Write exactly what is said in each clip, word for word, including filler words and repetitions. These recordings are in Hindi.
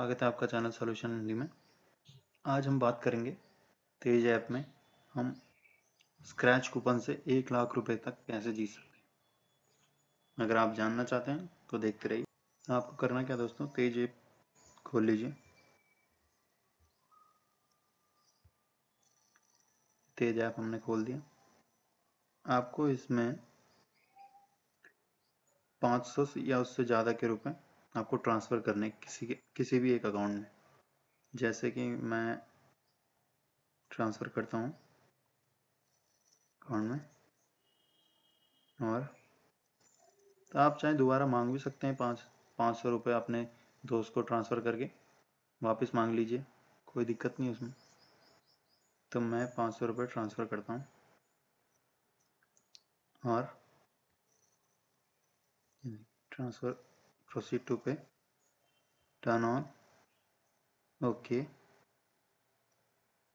स्वागत है आपका चैनल सॉल्यूशन हिंदी में। आज हम बात करेंगे तेज ऐप में हम स्क्रैच कूपन से एक लाख रुपए तक कैसे जीत सकते हैं। अगर आप जानना चाहते हैं तो देखते रहिए। आपको करना क्या दोस्तों, तेज ऐप खोल लीजिए। तेज ऐप हमने खोल दिया। आपको इसमें पाँच सौ या उससे ज़्यादा के रुपए आपको ट्रांसफ़र करने किसी के किसी भी एक अकाउंट में। जैसे कि मैं ट्रांसफ़र करता हूँ अकाउंट में, और तो आप चाहे दोबारा मांग भी सकते हैं। पाँच पाँच सौ रुपये अपने दोस्त को ट्रांसफ़र करके वापस मांग लीजिए, कोई दिक्कत नहीं उसमें। तो मैं पाँच सौ रुपये ट्रांसफ़र करता हूँ और transfer proceed to pay turn on. Okay,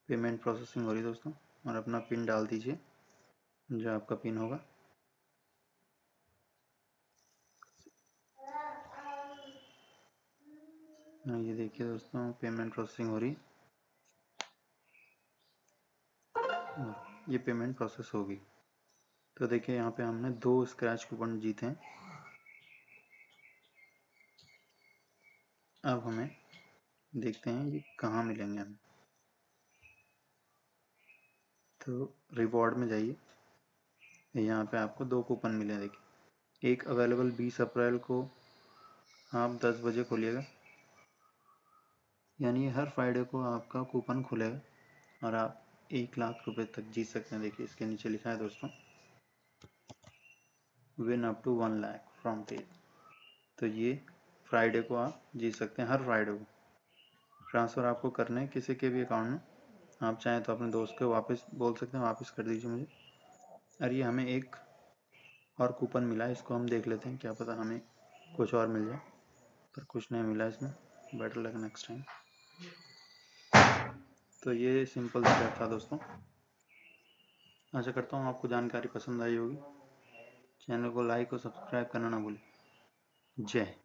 payment processing हो रही है दोस्तों। और अपना पिन डाल दीजिए, जो आपका पिन होगा। ये देखिए दोस्तों, पेमेंट प्रोसेसिंग हो रही है। ये पेमेंट प्रोसेस होगी। तो देखिए यहाँ पे हमने दो स्क्रैच कूपन जीते हैं। अब हमें देखते हैं ये कहाँ मिलेंगे हमें। तो रिवॉर्ड में जाइए, यहाँ पे आपको दो कूपन मिले। देखिए, एक अवेलेबल बीस अप्रैल को आप दस बजे खोलिएगा, यानी हर फ्राइडे को आपका कूपन खुलेगा और आप एक लाख रुपए तक जीत सकते हैं। देखिए, इसके नीचे लिखा है दोस्तों, win up to one lakh from Tez. तो ये फ्राइडे को आप जीत सकते हैं, हर फ्राइडे को। ट्रांसफ़र आपको करने हैं किसी के भी अकाउंट में। आप चाहें तो अपने दोस्त को वापस बोल सकते हैं, वापस कर दीजिए मुझे। और ये हमें एक और कूपन मिला है, इसको हम देख लेते हैं, क्या पता हमें कुछ और मिल जाए। पर कुछ नहीं मिला इसमें, बेटर लक नेक्स्ट टाइम। तो ये सिंपल स्टेप था दोस्तों। आशा करता हूँ आपको जानकारी पसंद आई होगी। चैनल को लाइक और सब्सक्राइब करना ना भूलें। जय।